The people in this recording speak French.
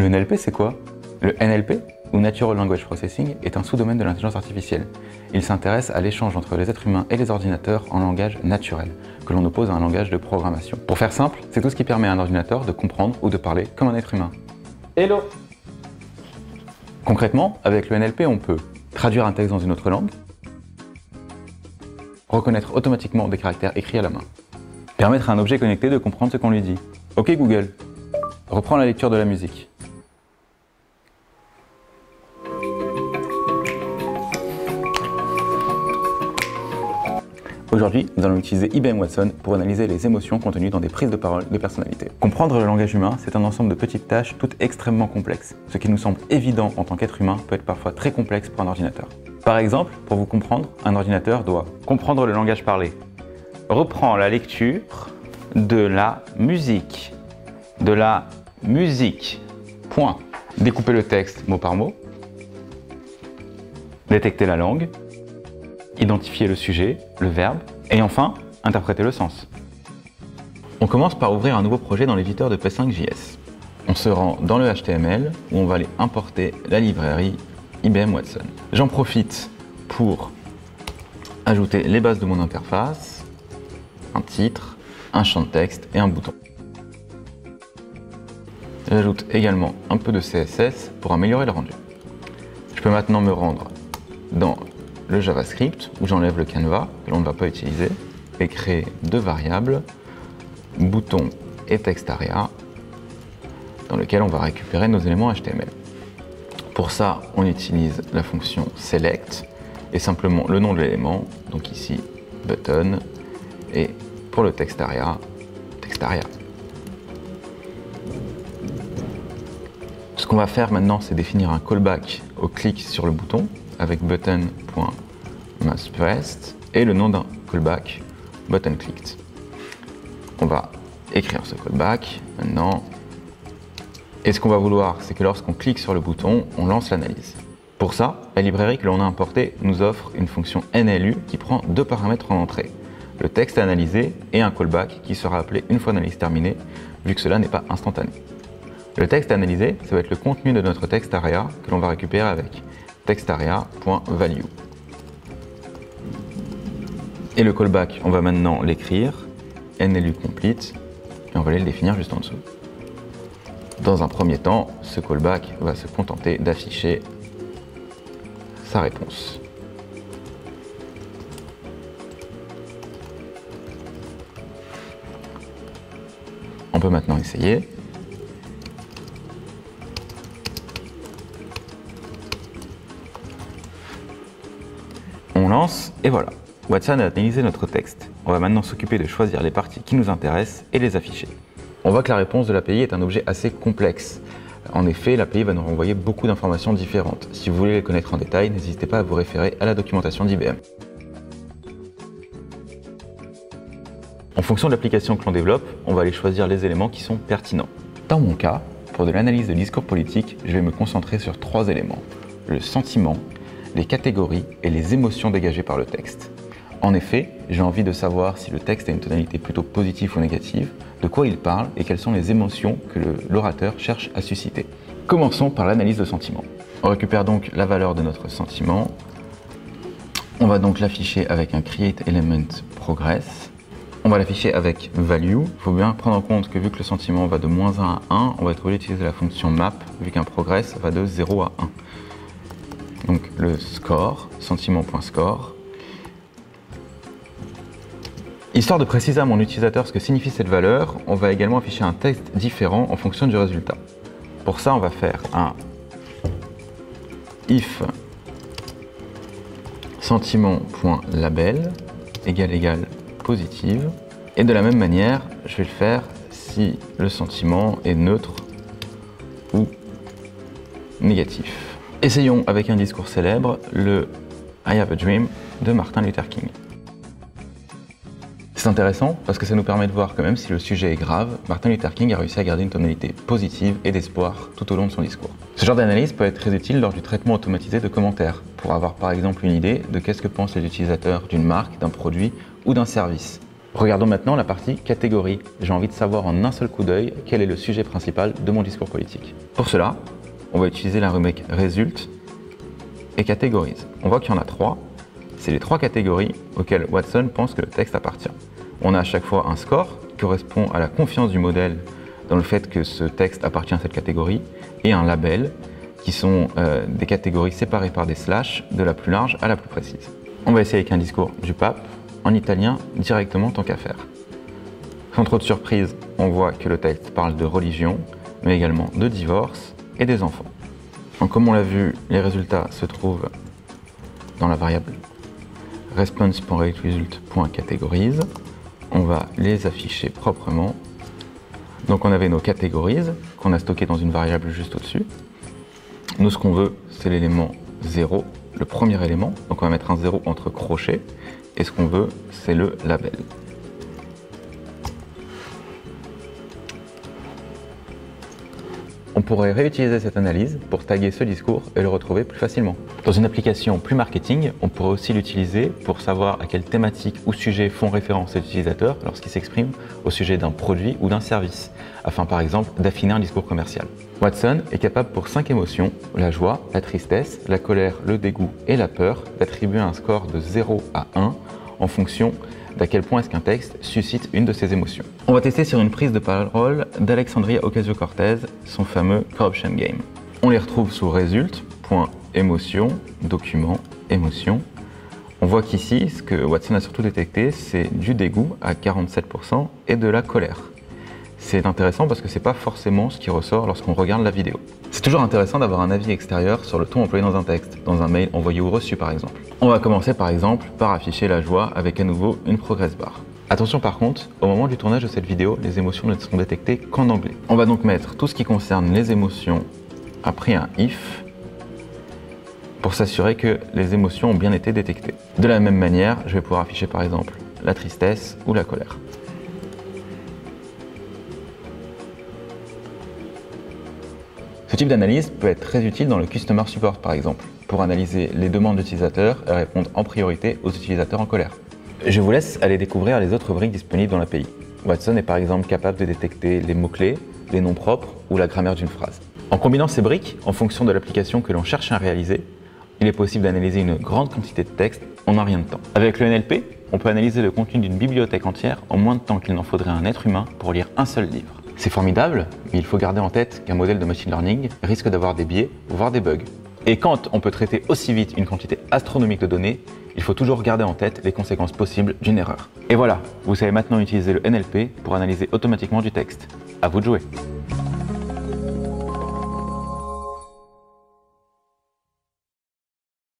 Le NLP, c'est quoi? Le NLP, ou Natural Language Processing, est un sous-domaine de l'intelligence artificielle. Il s'intéresse à l'échange entre les êtres humains et les ordinateurs en langage naturel, que l'on oppose à un langage de programmation. Pour faire simple, c'est tout ce qui permet à un ordinateur de comprendre ou de parler comme un être humain. Hello! Concrètement, avec le NLP, on peut traduire un texte dans une autre langue, reconnaître automatiquement des caractères écrits à la main, permettre à un objet connecté de comprendre ce qu'on lui dit. Ok Google, reprends la lecture de la musique. Aujourd'hui, nous allons utiliser IBM Watson pour analyser les émotions contenues dans des prises de parole de personnalité. Comprendre le langage humain, c'est un ensemble de petites tâches toutes extrêmement complexes. Ce qui nous semble évident en tant qu'être humain peut être parfois très complexe pour un ordinateur. Par exemple, pour vous comprendre, un ordinateur doit comprendre le langage parlé. Reprends la lecture de la musique. De la musique. Point. Découper le texte mot par mot. Détecter la langue. Identifier le sujet, le verbe, et enfin, interpréter le sens. On commence par ouvrir un nouveau projet dans l'éditeur de p5.js. On se rend dans le HTML, où on va aller importer la librairie IBM Watson. J'en profite pour ajouter les bases de mon interface, un titre, un champ de texte et un bouton. J'ajoute également un peu de CSS pour améliorer le rendu. Je peux maintenant me rendre dans le JavaScript, où j'enlève le canevas, que l'on ne va pas utiliser, et créer deux variables, bouton et textArea, dans lequel on va récupérer nos éléments HTML. Pour ça, on utilise la fonction select, et simplement le nom de l'élément, donc ici, button, et pour le textArea, textArea. Ce qu'on va faire maintenant, c'est définir un callback au clic sur le bouton, avec button.massPressed et le nom d'un callback buttonClicked. On va écrire ce callback maintenant. Et ce qu'on va vouloir, c'est que lorsqu'on clique sur le bouton, on lance l'analyse. Pour ça, la librairie que l'on a importée nous offre une fonction NLU qui prend deux paramètres en entrée, le texte à analyser et un callback qui sera appelé une fois l'analyse terminée, vu que cela n'est pas instantané. Le texte à analyser, ça va être le contenu de notre textArea que l'on va récupérer avec textarea.value. Et le callback, on va maintenant l'écrire, NLU complete, et on va aller le définir juste en dessous. Dans un premier temps, ce callback va se contenter d'afficher sa réponse. On peut maintenant essayer. Et voilà, Watson a analysé notre texte. On va maintenant s'occuper de choisir les parties qui nous intéressent et les afficher. On voit que la réponse de l'API est un objet assez complexe. En effet, l'API va nous renvoyer beaucoup d'informations différentes. Si vous voulez les connaître en détail, n'hésitez pas à vous référer à la documentation d'IBM. En fonction de l'application que l'on développe, on va aller choisir les éléments qui sont pertinents. Dans mon cas, pour de l'analyse de discours politique, je vais me concentrer sur trois éléments. Le sentiment, les catégories et les émotions dégagées par le texte. En effet, j'ai envie de savoir si le texte a une tonalité plutôt positive ou négative, de quoi il parle et quelles sont les émotions que l'orateur cherche à susciter. Commençons par l'analyse de sentiment. On récupère donc la valeur de notre sentiment. On va donc l'afficher avec un createElementProgress. On va l'afficher avec value. Il faut bien prendre en compte que vu que le sentiment va de -1 à 1, on va être obligé d'utiliser la fonction map, vu qu'un progress va de 0 à 1. Donc le score, sentiment.score. Histoire de préciser à mon utilisateur ce que signifie cette valeur, on va également afficher un texte différent en fonction du résultat. Pour ça, on va faire un if sentiment.label == positive. Et de la même manière, je vais le faire si le sentiment est neutre ou négatif. Essayons avec un discours célèbre, le « I have a dream » de Martin Luther King. C'est intéressant parce que ça nous permet de voir que même si le sujet est grave, Martin Luther King a réussi à garder une tonalité positive et d'espoir tout au long de son discours. Ce genre d'analyse peut être très utile lors du traitement automatisé de commentaires, pour avoir par exemple une idée de qu'est-ce que pensent les utilisateurs d'une marque, d'un produit ou d'un service. Regardons maintenant la partie catégorie. J'ai envie de savoir en un seul coup d'œil quel est le sujet principal de mon discours politique. Pour cela, on va utiliser la rubrique Résulte et Catégorise. On voit qu'il y en a trois. C'est les trois catégories auxquelles Watson pense que le texte appartient. On a à chaque fois un score qui correspond à la confiance du modèle dans le fait que ce texte appartient à cette catégorie et un label qui sont des catégories séparées par des slashes de la plus large à la plus précise. On va essayer avec un discours du pape en italien directement tant qu'à faire. Sans trop de surprise, on voit que le texte parle de religion, mais également de divorce et des enfants. Donc, comme on l'a vu, les résultats se trouvent dans la variable response.RateResult.Categorize. On va les afficher proprement. Donc on avait nos catégories qu'on a stockées dans une variable juste au-dessus. Nous, ce qu'on veut, c'est l'élément 0, le premier élément. Donc on va mettre un 0 entre crochets. Et ce qu'on veut, c'est le label. On pourrait réutiliser cette analyse pour taguer ce discours et le retrouver plus facilement. Dans une application plus marketing, on pourrait aussi l'utiliser pour savoir à quelle thématique ou sujet font référence les utilisateurs lorsqu'ils s'expriment au sujet d'un produit ou d'un service, afin par exemple d'affiner un discours commercial. Watson est capable pour 5 émotions, la joie, la tristesse, la colère, le dégoût et la peur, d'attribuer un score de 0 à 1 en fonction d'à quel point est-ce qu'un texte suscite une de ces émotions. On va tester sur une prise de parole d'Alexandria Ocasio-Cortez, son fameux Corruption Game. On les retrouve sous Résulte.Émotion, Document, Émotion. On voit qu'ici, ce que Watson a surtout détecté, c'est du dégoût à 47% et de la colère. C'est intéressant parce que c'est pas forcément ce qui ressort lorsqu'on regarde la vidéo. C'est toujours intéressant d'avoir un avis extérieur sur le ton employé dans un texte, dans un mail envoyé ou reçu par exemple. On va commencer par exemple par afficher la joie avec à nouveau une progress bar. Attention par contre, au moment du tournage de cette vidéo, les émotions ne seront détectées qu'en anglais. On va donc mettre tout ce qui concerne les émotions après un if pour s'assurer que les émotions ont bien été détectées. De la même manière, je vais pouvoir afficher par exemple la tristesse ou la colère. Ce type d'analyse peut être très utile dans le Customer Support par exemple, pour analyser les demandes d'utilisateurs et répondre en priorité aux utilisateurs en colère. Je vous laisse aller découvrir les autres rubriques disponibles dans l'API. Watson est par exemple capable de détecter les mots-clés, les noms propres ou la grammaire d'une phrase. En combinant ces briques, en fonction de l'application que l'on cherche à réaliser, il est possible d'analyser une grande quantité de texte en un rien de temps. Avec le NLP, on peut analyser le contenu d'une bibliothèque entière en moins de temps qu'il n'en faudrait un être humain pour lire un seul livre. C'est formidable, mais il faut garder en tête qu'un modèle de machine learning risque d'avoir des biais, voire des bugs. Et quand on peut traiter aussi vite une quantité astronomique de données, il faut toujours garder en tête les conséquences possibles d'une erreur. Et voilà, vous savez maintenant utiliser le NLP pour analyser automatiquement du texte. À vous de jouer!